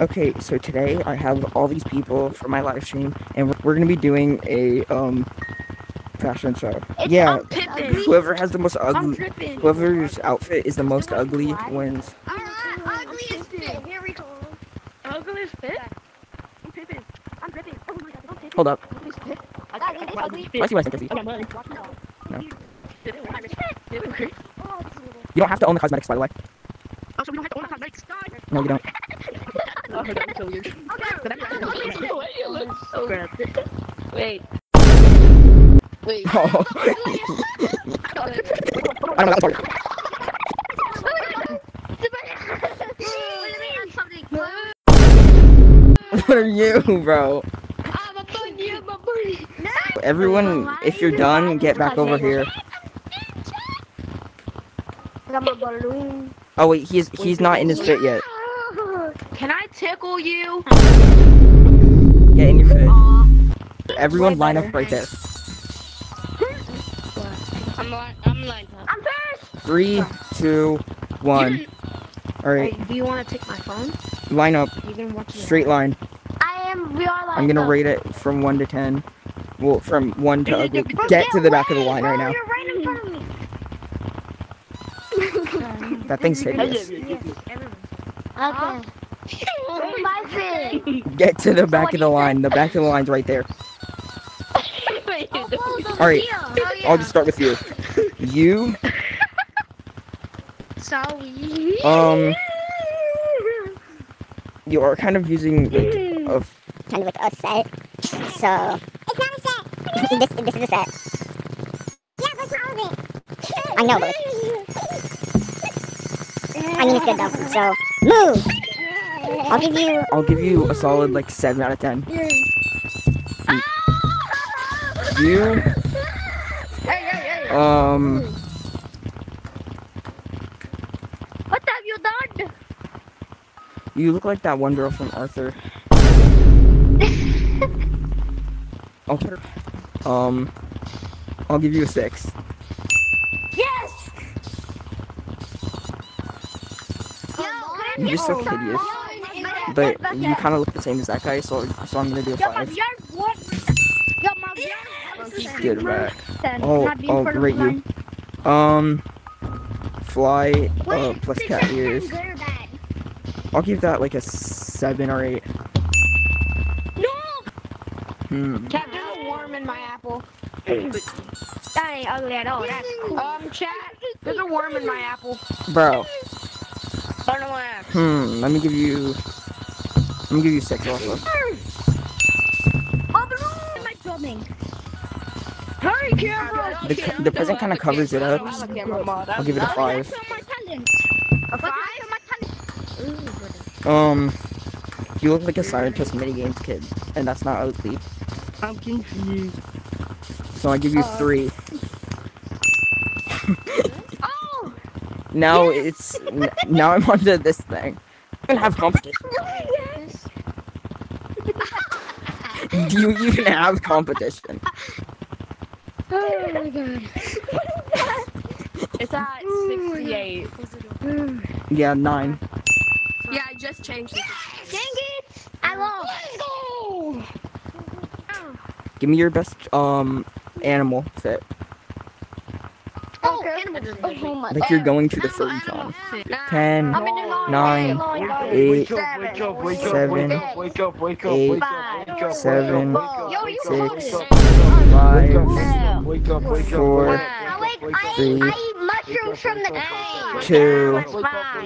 Okay, so today I have all these people for my live stream, and we're gonna be doing a fashion show. Whoever has the most ugly, whoever's outfit is the most ugly wins. Ugliest fit. Here we go. Ugliest fit. I'm pippin. I'm dripping. Oh my god. I'm hold up. I see why I said this. No. You don't have to own the cosmetics, by the way. Oh, so we don't have to own the cosmetics. No, you don't. Oh, that was so weird. Wait. Wait. Oh. I don't know, that was hard. What are you, bro? I'm a bunny, I'm a bunny. Everyone, if you're done, get back over here. I'm a balloon. Oh wait, he's not in his fit yet. Can I tickle you? Get in your fit. Everyone line up right there. I'm lined up. I'm first! 3, 2, 1. Alright. Wait, do you want to take my phone? Line up. Straight line. I'm gonna rate it from 1 to 10. Well, from 1 to ugly. Get to the back of the line right now. You're right in front of me. That thing's hideous. Okay. Get to the back of the line. The back of the line's right there. Alright, I'll just start with you. You. Sorry. You are kind of using like a set. So. It's not a set. This is a set. Yeah, what's wrong with it? I know, but. I mean, it's good though. So move. I'll give you a solid like 7 out of 10. You. What have you done? You look like that one girl from Arthur. Okay. I'll give you a 6. Yes. You just look hideous, but you kind of look the same as that guy, so I'm gonna do a 5. Good, right. I'll rate you. Fly plus cat ears. I'll give that like a 7 or 8. No. Cat there's a worm in my apple. That ain't ugly at all. That's cool. Chat, there's a worm in my apple. Bro. I don't know what happened. Let me give you 6 also. Hurry, camera! The present kind of covers it up. I'll give it a 5. A 5? You look like a scientist minigames kid, and that's not ugly. I'm confused. So I give you 3. Oh! Now it's now I'm onto this thing. I don't have competition. Do you even have competition? Oh my god. It's at 68. Yeah, 9. Yeah, I just changed it. Dang it! I lost. Let's go! Give me your best, animal fit. Oh, okay. Like you're going to the furry farm. 10, 9, 8, 7, 6, 5, 4, 3, 2,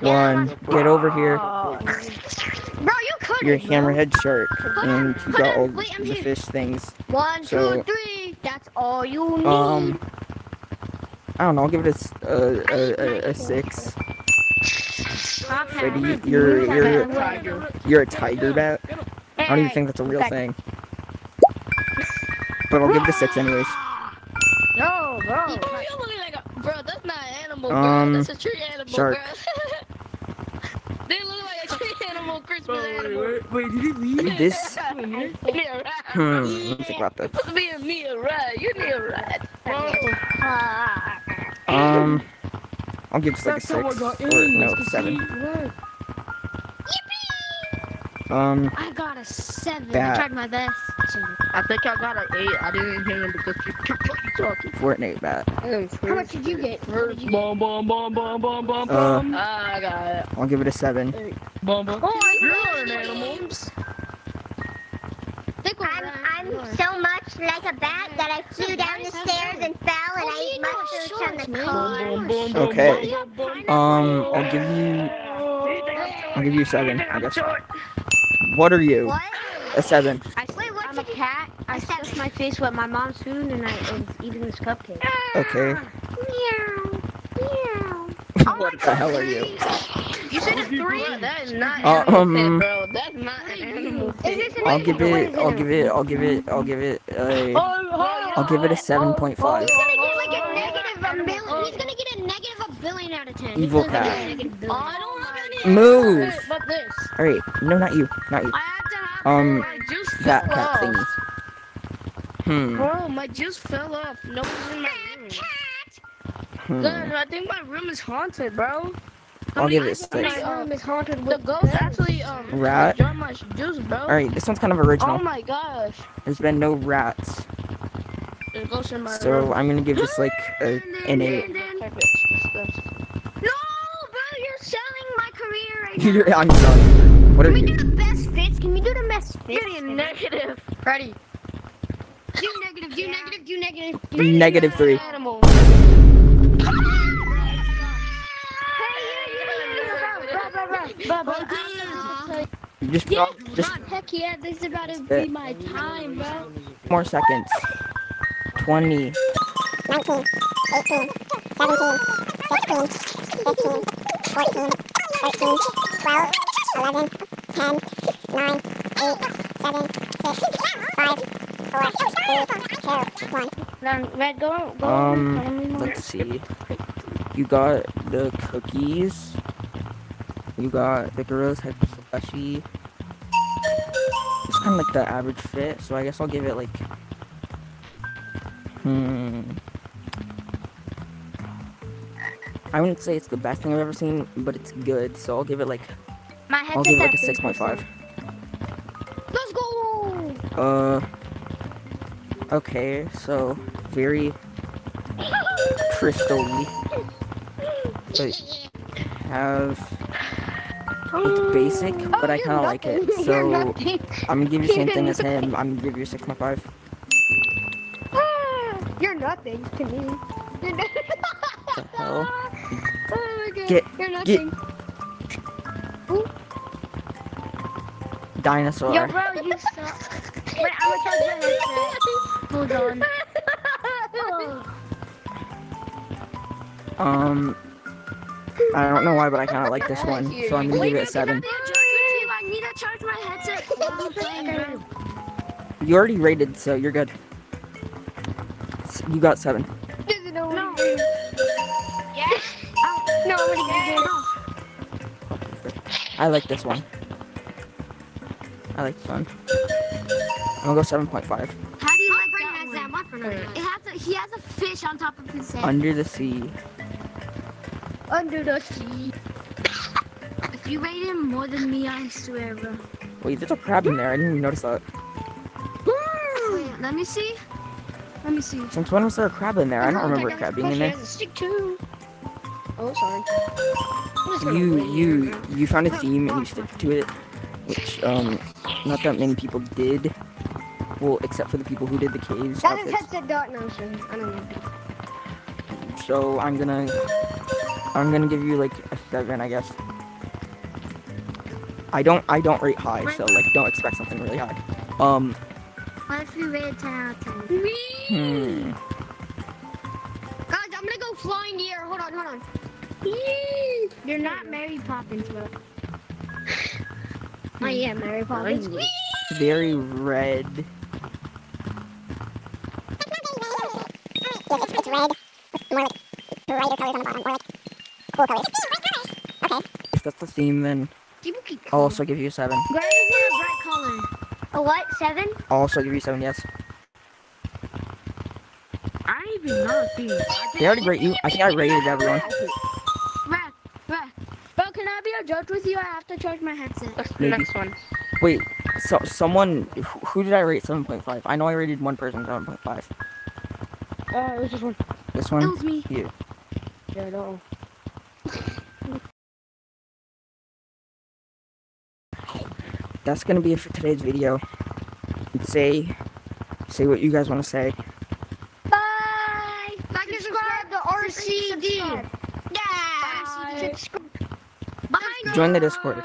1. Get over here. Bro, you couldn't. You're a hammerhead shark, and you got all the fish things. 1, 2, 3. That's all you need. I don't know. I'll give it a 6. Freddy, you're a tiger bat. I don't even think that's a real thing. But I'll give it a 6 anyways. No, bro. You look like a bro. That's not an animal, bro. That's a tree animal, shark. Bro. They look like a tree animal, Christmas animal. Wait, did he leave? This. Let me think about this. You're supposed to be a me a ride. You need a ride. I'll give it like a 6 or no 7. I got a 7. I tried my best. I think I got an 8. I didn't hear him because you kept talking. Fortnite bat. How much did you get? I got it. I'll give it a 7. Oh, you're an animal. I'm so much like a bat that I flew down the stairs and fell and I ate mushrooms on the car. Okay. I'll give you 7. I guess. What are you? What? A 7. I'm a cat. I stuffed my face with my mom's food and I was eating this cupcake. Okay. Meow. Meow. What the hell are you? You said a 3. That is not animal, bro. That's not an animal. I'll give it a 7.5. He's gonna get a negative a billion out of 10. Evil cat. Move! Alright, no, not you. I have to have that cat thingy. Bro, my juice fell off. No one's in my room. God, I think my room is haunted, bro. I'll give it 6. My room is haunted with the ghost actually, rat? Dropped my juice, bro. Alright, this one's kind of original. Oh my gosh. There's been no rats. There's ghosts in my room. So I'm gonna give this like an 8. I'm done. What are you? Can we do the best fits? Can we do the best fits? You're negative. Ready? You negative 3. Animal. Hey, you just heck yeah, this is about to be my time, bro. More seconds. 20. 19. 18. 17. 16. 15. 14. 13, 12, 11, 10, 9, 8, 7, 6, 5, 4, 3, 2, 1. Red, go. Let's see. You got the cookies. You got the Gorillas had slushy. It's kind of like the average fit, so I guess I'll give it like... I wouldn't say it's the best thing I've ever seen, but it's good, so I'll give it like a 6.5. Let's go. Okay, so very crystal-y. But it's basic, but I kinda like it. So I'm gonna give you the same thing as him. I'm gonna give you a 6.5. You're nothing to me. You're nothing. Oh my God. You're nothing. Dinosaur. Yo, bro, you suck. Wait, I was trying to hold on. I don't know why, but I kind of like this one, so I'm gonna give it a 7. I need to charge my headset. You already rated, so you're good. You got 7. No, I'm gonna get it. I like this one. I'm gonna go 7.5. How do you like that one? That much he has a fish on top of his head. Under the sea. If you rate him more than me, I swear, bro. Wait, there's a crab in there. I didn't even notice that. Wait, let me see. Since when was there a crab in there? I don't remember a crab being in there. Stick to. Oh, sorry. You found a theme and you stuck to it, which not that many people did. Well, except for the people who did the caves. That is headset dot notion. I don't know. So I'm gonna give you like a 7, I guess. I don't rate high, so like don't expect something really high. What if you rate a 10 out of 10? Guys, I'm gonna go fly in the air. Hold on. You're not Mary Poppins, bro. I am Mary Poppins. Very red. It's red. More like brighter colors on the bottom. More like cool colors. Okay. If that's the theme, then I'll also give you a 7. Gray is a bright color. A what? 7? I'll also give you 7, yes. I even know a theme. They already rate you. I think I rated everyone. Bro, can I be a judge with you? I have to charge my headset. Next one. Wait, so someone, who did I rate 7.5? I know I rated one person 7.5. It was this one. This one? That was me. You. Yeah, I know. That's gonna be it for today's video. Say what you guys want to say. Bye. Like and subscribe to RCD. Yeah. Bye. Join the Discord.